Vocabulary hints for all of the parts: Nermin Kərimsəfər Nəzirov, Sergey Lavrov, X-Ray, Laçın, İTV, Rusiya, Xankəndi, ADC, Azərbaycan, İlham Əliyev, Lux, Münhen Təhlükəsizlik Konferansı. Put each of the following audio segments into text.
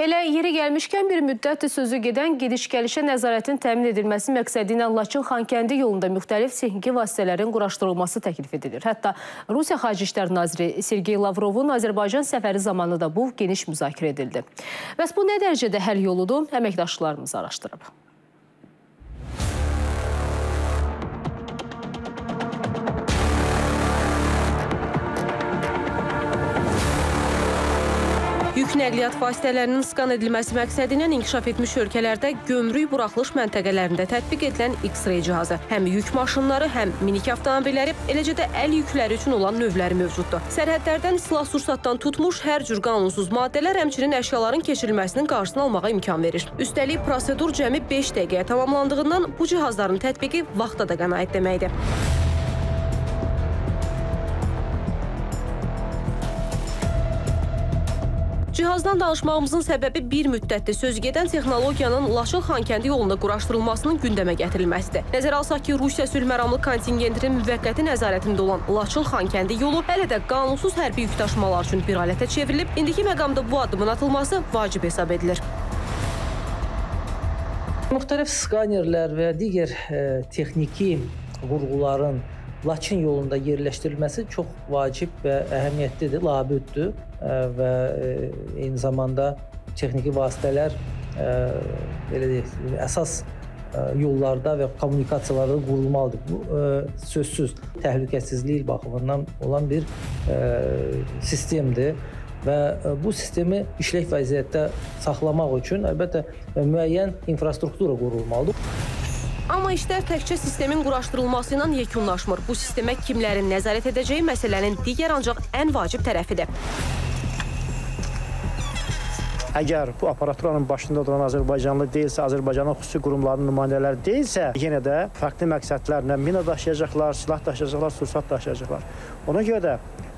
Elə yeri gəlmişkən bir müddət sözü gedən gediş-gəlişə nəzarətin təmin edilməsi məqsədi ilə Laçın Xankəndi yolunda müxtəlif texniki vasitələrin quraşdırılması təklif edilir. Hətta Rusiya Xarici İşlər Naziri Sergey Lavrovun Azərbaycan səfəri zamanı da bu geniş müzakirə edildi. Bəs bu nə dərəcədə həll yoludur? Əməkdaşlarımız araşdırıb. Yük nəqliyyat vasitələrinin skan edilməsi məqsədi ilə inkişaf etmiş ölkələrdə gömrük buraxılış məntəqələrində tətbiq edilən X-Ray cihazı həm yük maşınları, həm minik avtomobilləri, eləcə də əl yükləri üçün olan növləri mövcuddur. Sərhədlərdən silah-sursatdan tutmuş hər cür qanunsuz maddələr, həmçinin əşyaların keçirilməsinin qarşısını almağa imkan verir. Üstəlik, prosedur cəmi 5 dəqiqəyə tamamlandığından bu cihazların tətbiqi vaxta da qənaət deməkdir. Cihazdan danışmağımızın səbəbi bir müddətdir söz gedən texnologiyanın Laçın-Xankəndi yolunda quraşdırılmasının gündəmə gətirilməsidir. Nəzərə alsaq ki, Rusiya sülhməramlı kontingentinin müvəqqəti nəzarətində olan Laçın-Xankəndi yolu hələ də qanunsuz hərbi yükdaşımalar üçün bir alətə çevrilib, indiki məqamda bu addımın atılması vacib hesab edilir. Müxtəlif skanerlər və digər texniki qurğuların Laçın yolunda yerləşdirilməsi çox vacib və əhəmiyyətlidir, labüddür və eyni zamanda texniki vasitələr belə deyək, əsas yollarda və kommunikasiyalarda qurulmalıdır. Bu sözsüz təhlükəsizlik baxımından olan bir sistemdir və bu sistemi işlək vəziyyətdə saxlamaq üçün əlbəttə müəyyən infrastruktura qurulmalıdır. Amma işlər təkcə sistemin quraşdırılması ilə yekunlaşmır. Bu sistemə kimlərin nəzarət edəcəyi məsələnin digər ancaq ən vacib tərəfidir. Əgər bu aparaturanın başında duran Azərbaycanlı deyilsə, Azərbaycanın xüsusi qurumlarının nümayəndələri deyilsə, yenə də fərqli məqsədlərlə mina daşıyacaqlar, silah daşıyacaqlar, sursat daşıyacaqlar. Ona görə də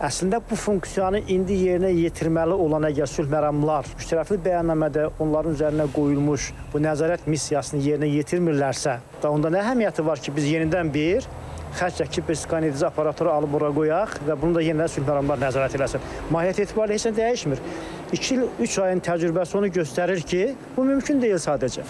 əslində bu funksiyanı indi yerinə yetirməli olan əgər sülh məramlar üçtərəfli bəyannamədə onların üzərinə qoyulmuş bu nəzarət missiyasını yerinə yetirmirlərsə, da onda nə əhəmiyyəti var ki, biz yenidən bir xərclə ki, bir skan edici aparaturu alıb bura qoyaq və bunu da yenidən sülh məramlar nəzarət eləsin. Mahiyyət etibarilə heç nə dəyişmir. 2-3 ayın təcrübəsi onu göstərir ki, bu mümkün deyil sadəcə.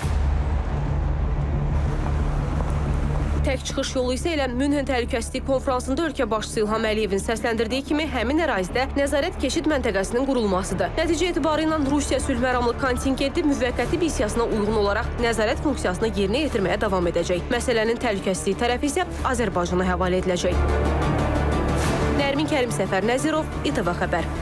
Tək çıxış yolu isə elə Münhen Təhlükəsizlik Konferansında ölkə başçısı İlham Əliyevin səsləndirdiyi kimi həmin ərazidə nəzarət keçid məntəqəsinin qurulmasıdır. Nəticə etibarilə Rusiya sülhməramlı kontingenti müvəqqəti missiyasına uyğun olaraq nəzarət funksiyasını yerinə yetirməyə davam edəcək. Məsələnin təhlükəsizliyi tərəfi isə Azərbaycana həvalə ediləcək. Nermin Kərimsəfər Nəzirov, İTV Xəbər.